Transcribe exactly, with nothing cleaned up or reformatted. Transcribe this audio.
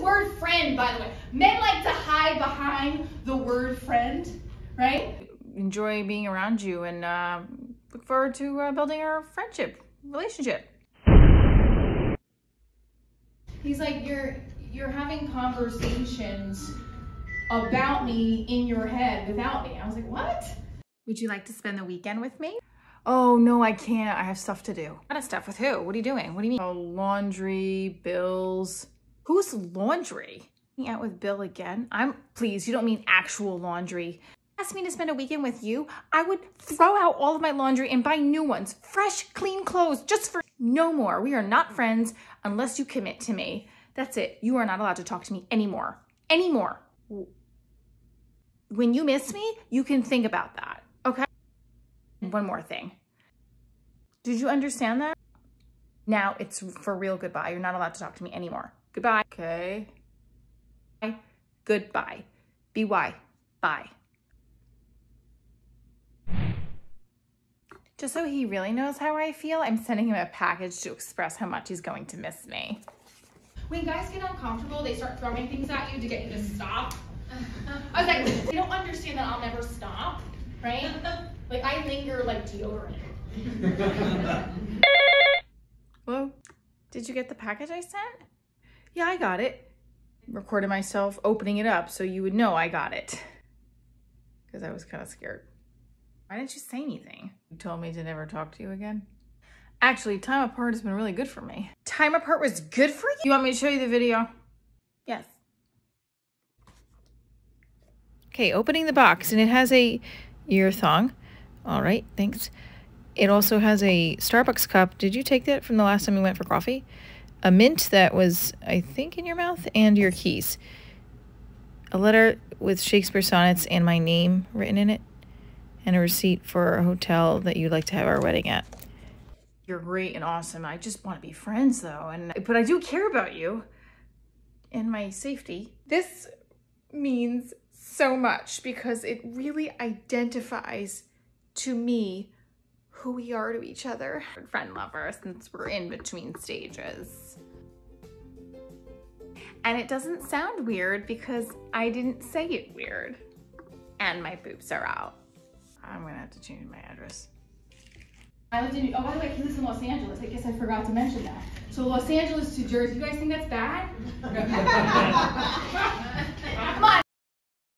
word friend, by the way. Men like to hide behind the word friend, right? Enjoy being around you and uh, look forward to uh, building our friendship, relationship. He's like, you're, you're having conversations about me in your head without me. I was like, what? Would you like to spend the weekend with me? Oh, no, I can't. I have stuff to do. What stuff with who? What are you doing? What do you mean? Oh, laundry, bills. Who's laundry? Out with Bill again? I'm, please, you don't mean actual laundry. Ask me to spend a weekend with you, I would throw out all of my laundry and buy new ones. Fresh, clean clothes just for no more. We are not friends unless you commit to me. That's it. You are not allowed to talk to me anymore. Anymore. When you miss me, you can think about that. Okay? One more thing. Did you understand that? Now it's for real goodbye. You're not allowed to talk to me anymore. Goodbye. Okay. Bye. Goodbye. B Y. Bye. Just so he really knows how I feel, I'm sending him a package to express how much he's going to miss me. When guys get uncomfortable, they start throwing things at you to get you to stop. I was like, they don't understand that I'll never stop, right? Like, I linger like deodorant. Hello? Did you get the package I sent? Yeah, I got it. Recorded myself opening it up so you would know I got it. Because I was kind of scared. Why didn't you say anything? You told me to never talk to you again. Actually, time apart has been really good for me. Time apart was good for you? You want me to show you the video? Yes. Okay, opening the box, and it has a ear thong. All right, thanks. It also has a Starbucks cup. Did you take that from the last time we went for coffee? A mint that was, I think, in your mouth, and your keys. A letter with Shakespeare sonnets and my name written in it, and a receipt for a hotel that you'd like to have our wedding at. You're great and awesome. I just want to be friends, though, and but I do care about you and my safety. This means so much because it really identifies to me who we are to each other. Friend lover, since we're in between stages. And it doesn't sound weird because I didn't say it weird. And my boobs are out. I'm gonna have to change my address. I lived in, oh, by the way, he lives in Los Angeles. I guess I forgot to mention that. So Los Angeles to Jersey, you guys think that's bad? Come on.